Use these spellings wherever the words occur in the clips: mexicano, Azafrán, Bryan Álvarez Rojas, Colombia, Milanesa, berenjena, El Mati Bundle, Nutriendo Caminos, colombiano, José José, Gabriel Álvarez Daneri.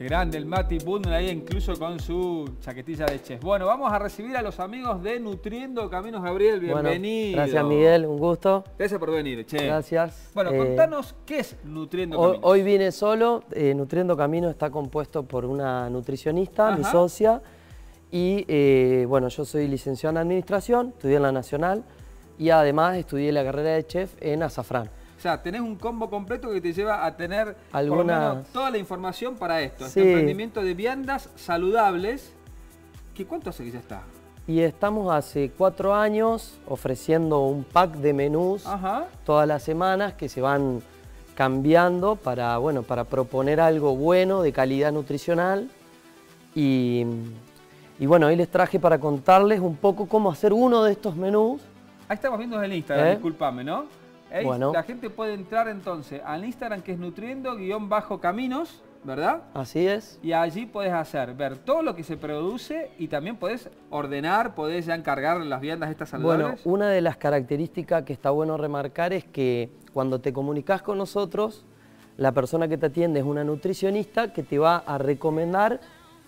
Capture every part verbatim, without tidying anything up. Qué grande el Mati Bundle ahí, incluso con su chaquetilla de chef. Bueno, vamos a recibir a los amigos de Nutriendo Caminos. Gabriel, bienvenido. Bueno, gracias Miguel, un gusto. Gracias por venir, che. Gracias. Bueno, eh, contanos qué es Nutriendo Caminos. Hoy, hoy vine solo. eh, Nutriendo Caminos está compuesto por una nutricionista, ajá, mi socia. Y eh, bueno, yo soy licenciado en Administración, estudié en la Nacional y además estudié la carrera de chef en Azafrán. O sea, tenés un combo completo que te lleva a tener algunas... por lo menos toda la información para esto. Sí. Este emprendimiento de viandas saludables. ¿Qué, ¿Cuánto hace que ya está? Y estamos hace cuatro años ofreciendo un pack de menús, ajá, todas las semanas que se van cambiando para, bueno, para proponer algo bueno de calidad nutricional. Y, y bueno, hoy les traje para contarles un poco cómo hacer uno de estos menús. Ahí estamos viendo el Instagram, ¿eh? Disculpame, ¿no? Hey, bueno. La gente puede entrar entonces al Instagram, que es nutriendo-caminos, ¿verdad? Así es. Y allí podés hacer, ver todo lo que se produce y también podés ordenar, podés ya encargar las viandas estas saludables. Bueno, una de las características que está bueno remarcar es que cuando te comunicas con nosotros, la persona que te atiende es una nutricionista que te va a recomendar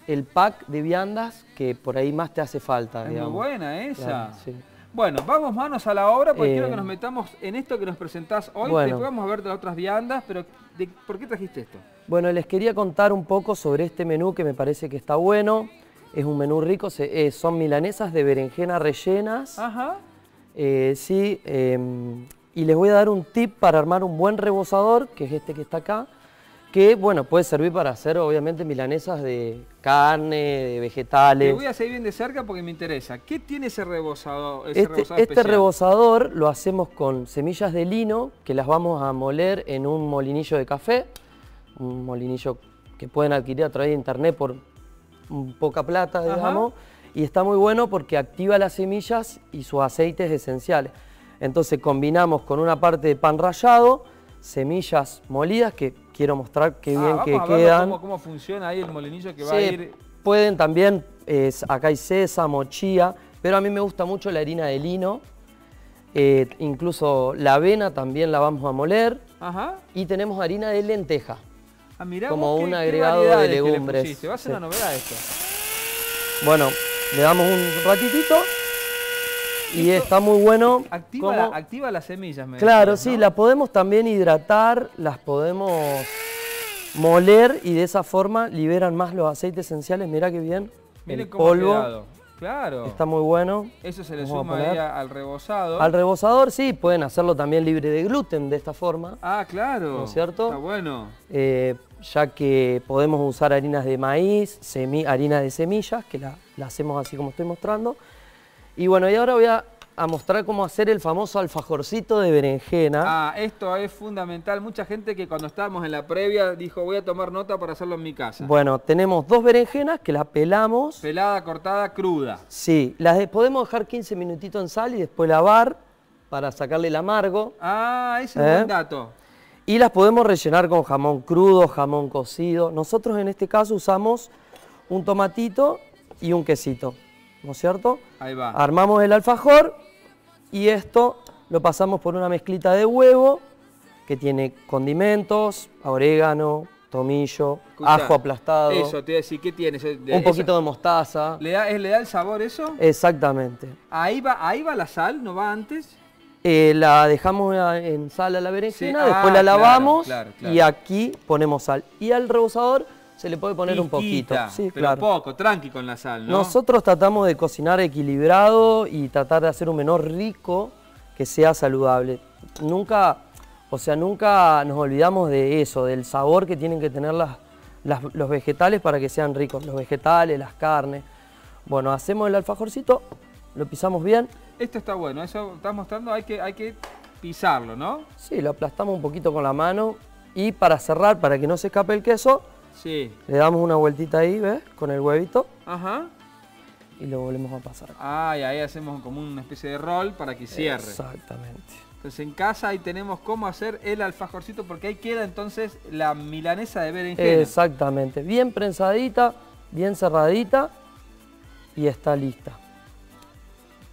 el pack de viandas que por ahí más te hace falta. Es, digamos, muy buena esa. Claro, sí. Bueno, vamos manos a la obra, porque eh, quiero que nos metamos en esto que nos presentás hoy. Bueno, después vamos a ver de otras viandas, pero de, ¿por qué trajiste esto? Bueno, les quería contar un poco sobre este menú que me parece que está bueno. Es un menú rico, se, eh, son milanesas de berenjena rellenas. Ajá. Eh, sí, eh, y les voy a dar un tip para armar un buen rebozador, que es este que está acá, que, bueno, puede servir para hacer, obviamente, milanesas de carne, de vegetales. Te voy a seguir bien de cerca porque me interesa. ¿Qué tiene ese rebozador? Ese este rebozador, este rebozador lo hacemos con semillas de lino, que las vamos a moler en un molinillo de café, un molinillo que pueden adquirir a través de internet por poca plata, ajá, digamos, y está muy bueno porque activa las semillas y sus aceites esenciales. Entonces combinamos con una parte de pan rallado, semillas molidas, que quiero mostrar qué bien ah, que a quedan. Cómo, ¿Cómo funciona ahí el molinillo que va sí, a ir? Pueden también, eh, acá hay sésamo, chía, pero a mí me gusta mucho la harina de lino. Eh, incluso la avena también la vamos a moler. Ajá. Y tenemos harina de lenteja. Ah, mirá, como un qué, agregado qué de legumbres. Le va a ser sí. una novedad esto. Bueno, le damos un ratitito. Y está muy bueno. Activa, como... la, activa las semillas. Me claro, decías, ¿no? Sí, las podemos también hidratar, las podemos moler y de esa forma liberan más los aceites esenciales. Mirá qué bien. Miren el cómo polvo. Ha quedado. Claro. Está muy bueno. Eso se le suma ahí al rebozado. Al rebozador, sí, pueden hacerlo también libre de gluten de esta forma. Ah, claro. ¿No es cierto? Está bueno. Eh, ya que podemos usar harinas de maíz, harina de semillas, que la, la hacemos así como estoy mostrando. Y bueno, y ahora voy a, a mostrar cómo hacer el famoso alfajorcito de berenjena. Ah, esto es fundamental. Mucha gente que cuando estábamos en la previa dijo, voy a tomar nota para hacerlo en mi casa. Bueno, tenemos dos berenjenas que las pelamos. Pelada, cortada, cruda. Sí, las de, podemos dejar quince minutitos en sal y después lavar para sacarle el amargo. Ah, ese es ¿Eh? buen dato. Y las podemos rellenar con jamón crudo, jamón cocido. Nosotros en este caso usamos un tomatito y un quesito. ¿No es cierto? Ahí va. Armamos el alfajor y esto lo pasamos por una mezclita de huevo que tiene condimentos, orégano, tomillo, escuchá, ajo aplastado. Eso, te voy a decir, ¿qué tiene? Un poquito eso, de mostaza. ¿Le da, ¿Le da el sabor eso? Exactamente. ¿Ahí va, ahí va la sal? ¿No va antes? Eh, la dejamos en sal a la berenjena, sí, después ah, la lavamos claro, claro, claro. y aquí ponemos sal. Y al rebozador... se le puede poner Piquita, un poquito. Sí, pero claro, poco, tranqui con la sal, ¿no? Nosotros tratamos de cocinar equilibrado y tratar de hacer un menú rico que sea saludable. Nunca, o sea, nunca nos olvidamos de eso, del sabor que tienen que tener las, las, los vegetales para que sean ricos. Los vegetales, las carnes. Bueno, hacemos el alfajorcito, lo pisamos bien. Esto está bueno, eso estás mostrando, hay que, hay que pisarlo, ¿no? Sí, lo aplastamos un poquito con la mano y para cerrar, para que no se escape el queso, sí, le damos una vueltita ahí, ¿ves? Con el huevito. Ajá. Y lo volvemos a pasar. Ah, y ahí hacemos como una especie de rol para que cierre. Exactamente. Entonces en casa ahí tenemos cómo hacer el alfajorcito, porque ahí queda entonces la milanesa de berenjena. Exactamente. Bien prensadita, bien cerradita y está lista.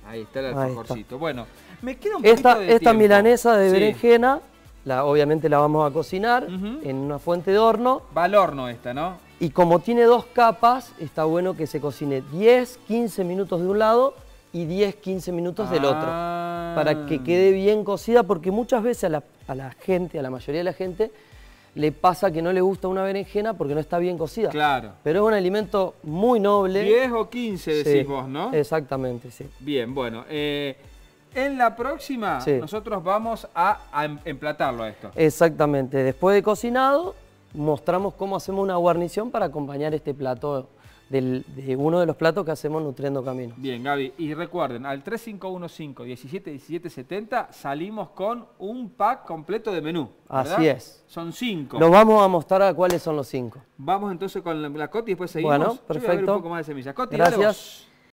Ahí está el alfajorcito. Está. Bueno, me queda un poquito esta, de Esta tiempo. milanesa de sí. berenjena... La, obviamente la vamos a cocinar uh-huh. en una fuente de horno. Va al horno esta, ¿no? Y como tiene dos capas, está bueno que se cocine diez, quince minutos de un lado y diez, quince minutos del otro. Ah. Para que quede bien cocida, porque muchas veces a la, a la gente, a la mayoría de la gente, le pasa que no le gusta una berenjena porque no está bien cocida. Claro. Pero es un alimento muy noble. diez o quince decís sí, vos, ¿no? Exactamente, sí. Bien, bueno. Eh... En la próxima, sí, nosotros vamos a, a emplatarlo a esto. Exactamente. Después de cocinado, mostramos cómo hacemos una guarnición para acompañar este plato, del, de uno de los platos que hacemos Nutriendo Caminos. Bien, Gaby. Y recuerden, al tres cinco uno cinco, diecisiete diecisiete setenta salimos con un pack completo de menú, ¿verdad? Así es. Son cinco. Nos vamos a mostrar a cuáles son los cinco. Vamos entonces con la, la Coti y después seguimos. Bueno, perfecto. Yo voy a ver un poco más de semillas. Coti, gracias.